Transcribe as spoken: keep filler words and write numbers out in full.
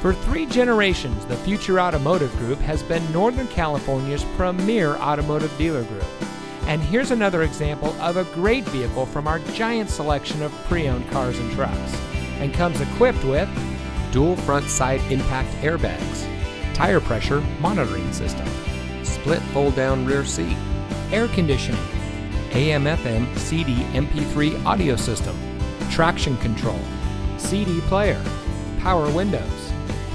For three generations, the Future Automotive Group has been Northern California's premier automotive dealer group. And here's another example of a great vehicle from our giant selection of pre-owned cars and trucks. And comes equipped with dual front side impact airbags, tire pressure monitoring system, split fold-down rear seat, air conditioning, A M F M C D M P three audio system, traction control, C D player, power windows,